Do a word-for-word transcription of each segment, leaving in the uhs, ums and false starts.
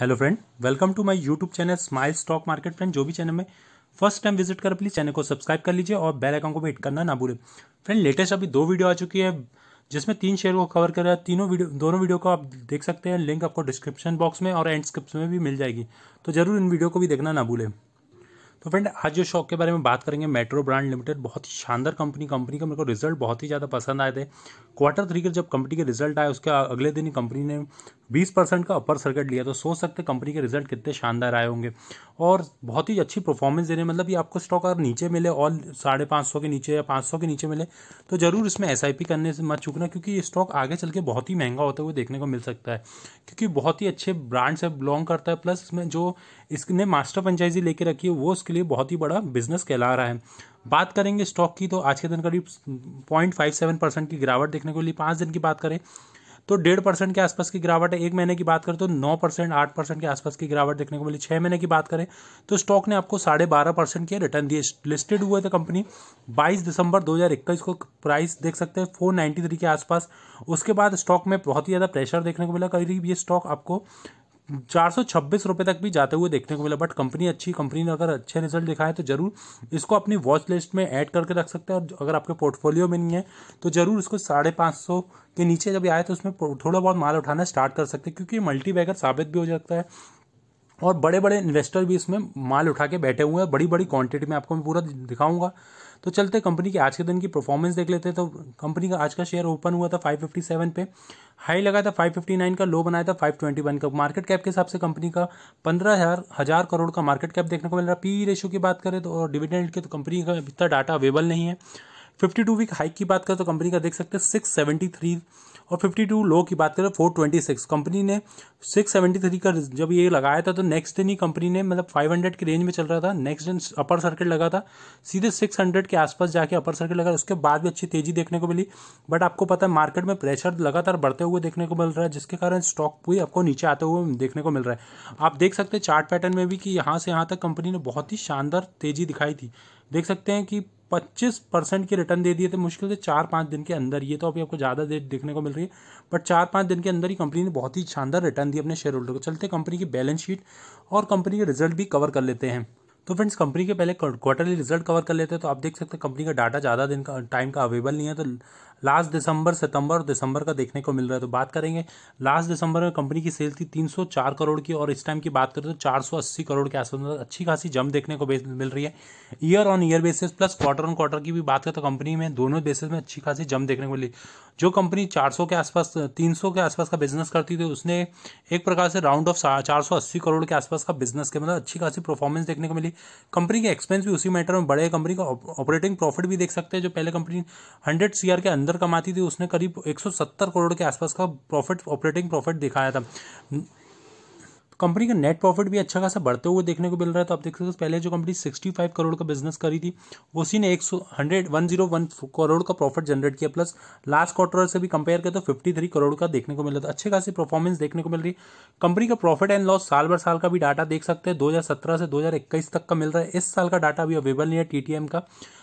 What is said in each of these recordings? Hello friend, welcome to my YouTube channel smile stock market. Friend, जो भी channel में first time visit कर please channel को subscribe कर लीजिए और बेल आइकन को भी हिट करना ना भूलें। फ्रेंड, लेटेस्ट अभी दो वीडियो आ चुकी है जिसमें तीन शेयर को कवर कर रहा है। तीनों वीडियो दोनों वीडियो को आप देख सकते हैं, लिंक आपको डिस्क्रिप्शन बॉक्स में और एंड स्क्रिप्ट में भी मिल जाएगी, तो जरूर इन वीडियो को भी देखना ना भूलें। तो फ्रेंड, आज जो स्टॉक के बारे में बात करेंगे, मेट्रो ब्रांड लिमिटेड, बहुत ही शानदार कंपनी कंपनी का मेरे को रिजल्ट बहुत ही ज़्यादा पसंद आए थे। क्वार्टर थ्री के जब कंपनी के रिजल्ट आए उसके अगले दिन ही कंपनी ने बीस परसेंट का अपर सर्किट लिया, तो सोच सकते कंपनी के रिजल्ट कितने शानदार आए होंगे और बहुत ही अच्छी परफॉर्मेंस दे रहे हैं। मतलब ये आपको स्टॉक अगर नीचे मिले और साढ़े पाँच सौ के नीचे या पाँच सौ के नीचे मिले तो ज़रूर इसमें एस आई पी करने से मत चूकना, क्योंकि ये स्टॉक आगे चल के बहुत ही महंगा होता हुआ देखने को मिल सकता है, क्योंकि बहुत ही अच्छे ब्रांड से बिलोंग करता है। प्लस इसमें जो इसने मास्टर फ्रेंचाइजी लेके रखी है वो उसके लिए बहुत ही बड़ा बिजनेस कहला रहा है। बात करेंगे स्टॉक की, तो आज के दिन करीब पॉइंट फाइव सेवन परसेंट की गिरावट देखने को मिली। पाँच दिन की बात करें तो डेढ़ परसेंट के आसपास की गिरावट है। एक महीने की बात करें तो नौ परसेंट आठ परसेंट के आसपास की गिरावट देखने को मिली। छः महीने की बात करें तो स्टॉक ने आपको साढ़े बारह परसेंट के रिटर्न दिए। लिस्टेड हुए थे कंपनी बाईस दिसंबर दो हज़ार इक्कीस को, प्राइस देख सकते हैं फोर नाइन्टी थ्री के आसपास। उसके बाद स्टॉक में बहुत ही ज़्यादा प्रेशर देखने को मिला, करीब ये स्टॉक आपको चार सौ छब्बीस रुपये तक भी जाते हुए देखने को मिला। बट कंपनी अच्छी कंपनी ने अगर अच्छे रिजल्ट दिखाए तो जरूर इसको अपनी वॉच लिस्ट में ऐड करके रख सकते हैं, और अगर आपके पोर्टफोलियो में नहीं है तो जरूर इसको साढ़े पाँच सौ के नीचे जब आए तो उसमें थोड़ा बहुत माल उठाना स्टार्ट कर सकते हैं, क्योंकि मल्टी बैगर साबित भी हो सकता है और बड़े बड़े इन्वेस्टर भी इसमें माल उठा के बैठे हुए हैं बड़ी बड़ी क्वांटिटी में। आपको मैं पूरा दिखाऊंगा। तो चलते कंपनी के आज के दिन की परफॉर्मेंस देख लेते हैं। तो कंपनी का आज का शेयर ओपन हुआ था पाँच सौ सत्तावन पे, हाई लगा था पाँच सौ उनसठ का, लो बनाया था पाँच सौ इक्कीस का। मार्केट कैप के हिसाब से कंपनी का पंद्रह हज़ार हज़ार करोड़ का मार्केट कैप देखने को मिल रहा है। पी ई रेशो की बात करें तो और डिविडेंड की तो कंपनी का इतना डाटा अवेलेबल नहीं है। बावन वीक हाई की बात करें तो कंपनी का देख सकते हैं सिक्स सेवेंटी थ्री, और बावन लो की बात करें फोर ट्वेंटी सिक्स। कंपनी ने सिक्स सेवेंटी थ्री का जब ये लगाया था तो नेक्स्ट दिन ही कंपनी ने मतलब पाँच सौ की रेंज में चल रहा था, नेक्स्ट दिन अपर सर्किट लगा था, सीधे छह सौ के आसपास जाके अपर सर्किट लगा। उसके बाद भी अच्छी तेजी देखने को मिली, बट आपको पता है मार्केट में प्रेशर लगातार बढ़ते हुए देखने को मिल रहा है, जिसके कारण स्टॉक भी आपको नीचे आते हुए देखने को मिल रहा है। आप देख सकते हैं चार्ट पैटर्न में भी कि यहाँ से यहाँ तक कंपनी ने बहुत ही शानदार तेजी दिखाई थी। देख सकते हैं कि पच्चीस परसेंट के रिटर्न दे दिए थे मुश्किल से चार पाँच दिन के अंदर। ये तो अभी आपको ज़्यादा देर देखने को मिल रही है, बट चार पाँच दिन के अंदर ही कंपनी ने बहुत ही शानदार रिटर्न दिए अपने शेयर होल्डर को। चलते कंपनी की बैलेंस शीट और कंपनी के रिजल्ट भी कवर कर लेते हैं। तो फ्रेंड्स, कंपनी के पहले क्वार्टरली रिजल्ट कवर कर लेते हैं। तो आप देख सकते हैं कंपनी का डाटा ज़्यादा दिन का टाइम का अवेलेबल नहीं है, तो लास्ट दिसंबर सितंबर और दिसंबर का देखने को मिल रहा है। तो बात करेंगे लास्ट दिसंबर में कंपनी की सेल थी तीन सौ चार करोड़ की, और इस टाइम की बात करें तो चार सौ अस्सी करोड़ के आसपास, मतलब अच्छी खासी जंप देखने को मिल रही है year on year basis. Plus quarter on quarter की भी बात करें तो कंपनी में दोनों बेसिस में अच्छी खासी जंप देखने को मिली। जो कंपनी चार सौ के आसपास तीन सौ के आसपास का बिजनेस करती थी उसने एक प्रकार से राउंड ऑफ चार सौ अस्सी करोड़ के आसपास का बिजनेस के मतलब अच्छी खासी परफॉर्मेंस देखने को मिली। कंपनी के एक्सपेंस भी उसी मैटर में बड़े, कंपनी का ऑपरेटिंग प्रॉफिट भी देख सकते हैं जो पहले कंपनी हंड्रेड सी आर के अंदर कमाती थी उसने करीब एक सौ सत्तर करोड़ के आसपास का प्रॉफिट ऑपरेटिंग प्रॉफिट दिखाया था। कंपनी का नेट प्रॉफिट भी अच्छा खासा बढ़ते हुए देखने को मिल रहा है। तो आप देख सकते हैं पहले जो कंपनी पैंसठ करोड़ का बिजनेस करी थी उसी ने एक सौ एक सौ एक करोड़ का प्रॉफिट जनरेट किया। प्लस लास्ट क्वार्टर से भी कंपेयर करें तो तिरेपन करोड़ का देखने को मिल रहा था, अच्छे खासी परफॉर्मेंस देखने को मिल रही है। कंपनी का प्रॉफिट एंड लॉस साल भर साल का भी डाटा देख सकते हैं, दो हज़ार सत्रह से दो हज़ार इक्कीस तक का मिल रहा है। इस साल का डाटा भी अवेलेबल नहीं है टी टी एम का,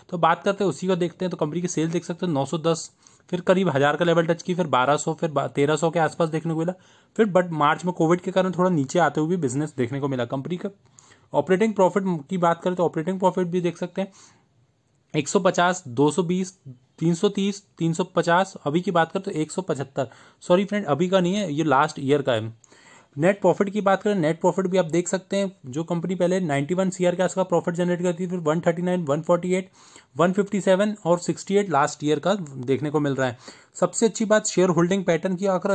तो बात करते हैं उसी को देखते हैं। तो कंपनी की सेल देख सकते हैं नौ सौ दस, फिर करीब हज़ार का लेवल टच की, फिर बारह सौ, फिर तेरह सौ के आसपास देखने को मिला, फिर बट मार्च में कोविड के कारण थोड़ा नीचे आते हुए भी बिजनेस देखने को मिला। कंपनी का ऑपरेटिंग प्रॉफिट की बात करें तो ऑपरेटिंग प्रॉफिट भी देख सकते हैं एक सौ पचास, दो सौ बीस, तीन सौ तीस, तीन सौ पचास, अभी की बात करें तो एक सौ पचहत्तर, सॉरी फ्रेंड अभी का नहीं है ये लास्ट ईयर का है। नेट प्रॉफिट की बात करें, नेट प्रॉफिट भी आप देख सकते हैं जो कंपनी पहले इक्यानवे सीआर का इसका प्रॉफिट जनरेट करती थी, फिर एक सौ उनतालीस, एक सौ अड़तालीस, एक सौ सत्तावन और अड़सठ लास्ट ईयर का देखने को मिल रहा है। सबसे अच्छी बात शेयर होल्डिंग पैटर्न की, अगर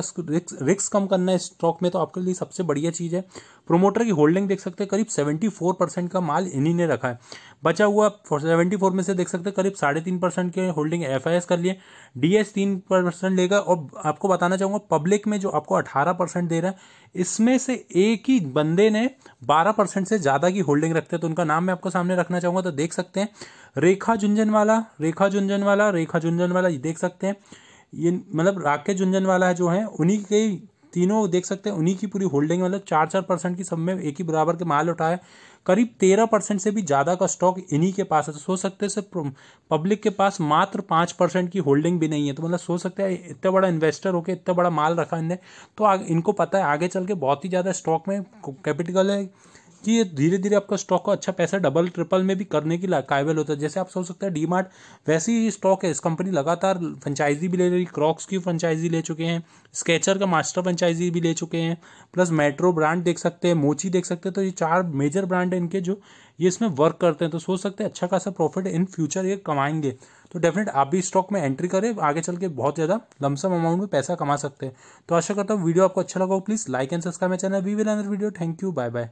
रिस्क कम करना है स्टॉक में तो आपके लिए सबसे बढ़िया चीज़ है। प्रोमोटर की होल्डिंग देख सकते हैं करीब चौहत्तर परसेंट का माल इन्हीं ने रखा है। बचा हुआ चौहत्तर में से देख सकते हैं करीब साढ़े तीन परसेंट के होल्डिंग एफ आई एस कर लिए, डी एस तीन परसेंट लेगा। और आपको बताना चाहूँगा पब्लिक में जो आपको अठारह परसेंट दे रहा है इसमें से एक ही बंदे ने बारह परसेंट से ज़्यादा की होल्डिंग रखते हैं, तो उनका नाम मैं आपको सामने रखना चाहूँगा। तो देख सकते हैं रेखा झुंझुनवाला रेखा झुंझुनवाला रेखा झुंझुनवाला ये देख सकते हैं, ये मतलब राकेश झुंझुनवाला जो हैं उन्हीं के तीनों देख सकते हैं, उन्हीं की पूरी होल्डिंग मतलब चार चार परसेंट की सब में एक ही बराबर के माल उठाए। करीब तेरह परसेंट से भी ज़्यादा का स्टॉक इन्हीं के पास है। तो सोच सकते हैं पब्लिक के पास मात्र पाँच परसेंट की होल्डिंग भी नहीं है। तो मतलब सोच सकते हैं इतना बड़ा इन्वेस्टर होकर इतना बड़ा माल रखा है, तो आग, इनको पता है आगे चल के बहुत ही ज़्यादा स्टॉक में कैपिटल है कि ये धीरे धीरे आपका स्टॉक को अच्छा पैसा डबल ट्रिपल में भी करने की काबिल होता है। जैसे आप सोच सकते हैं डीमार्ट वैसी ही स्टॉक है। इस कंपनी लगातार फ्रेंचाइजी भी ले रही, क्रॉक्स की फ्रेंचाइजी ले चुके हैं, स्केचर का मास्टर फ्रेंचाइजी भी ले चुके हैं, प्लस मेट्रो ब्रांड देख सकते हैं, मोची देख सकते हैं। तो ये चार मेजर ब्रांड हैं इनके जो ये इसमें वर्क करते हैं। तो सोच सकते हैं अच्छा खासा प्रॉफिट इन फ्यूचर ये कमाएंगे। तो डेफिनेट आप भी स्टॉक में एंट्री करें, आगे चल के बहुत ज़्यादा लमसम अमाउंट में पैसा कमा सकते हैं। तो आशा करता हूँ वीडियो आपको अच्छा लगा हो। Please like and subscribe my channel. We will another video. Thank you, bye bye.